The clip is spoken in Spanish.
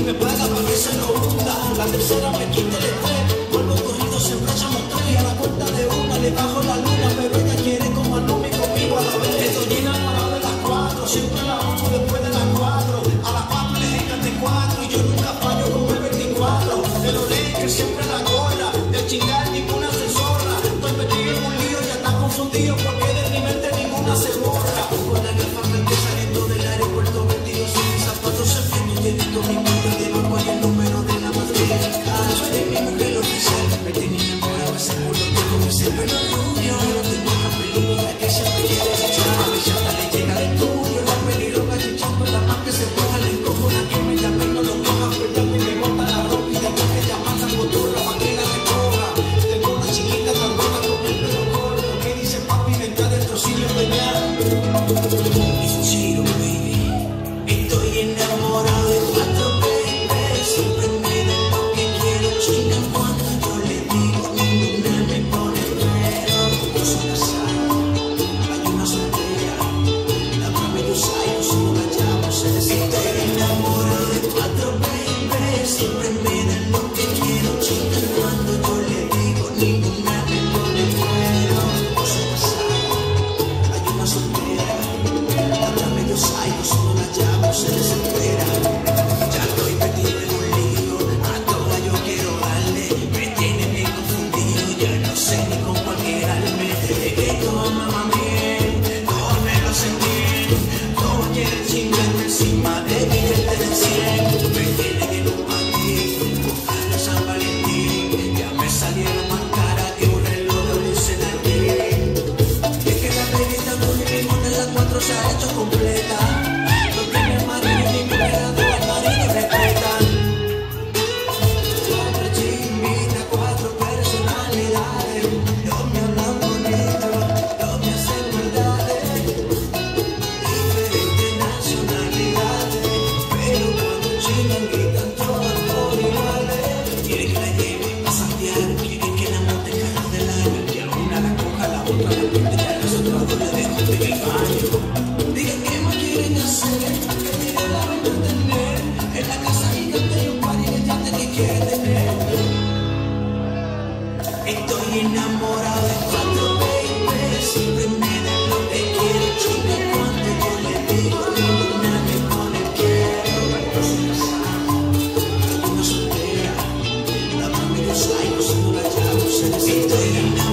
y me paga para que se confunda. La tercera me quita el estrés, vuelvo corrido siempre se mostré. A la cuenta de una le bajo la luna, pero ella quiere como al número conmigo a la vez. Estoy en la hora de las 4, siempre a las 8 después de las 4. A las 4 les encanta 4 y yo nunca fallo con el 24. De los que siempre la cola, de chingar ninguna se zorra. Estoy metido en un lío y está confundido porque de mi mente ninguna se borra. Con la gafa que saliendo del aeropuerto metido sin mis zapatos se prende y tiene todo mi nombre de banco y el número de la matriz. Ah, soy de mi mujer oficial, me tenía enamorado ese culo, tengo que ser pelo rubio. No tengo una peluda que siempre quiere echar, a mi chata le llega de tuyo. La peligro gallichón, pero la más que se ponga le encojo la que me llame, no lo coja, pero me guarda la ropa. Estoy enamorado.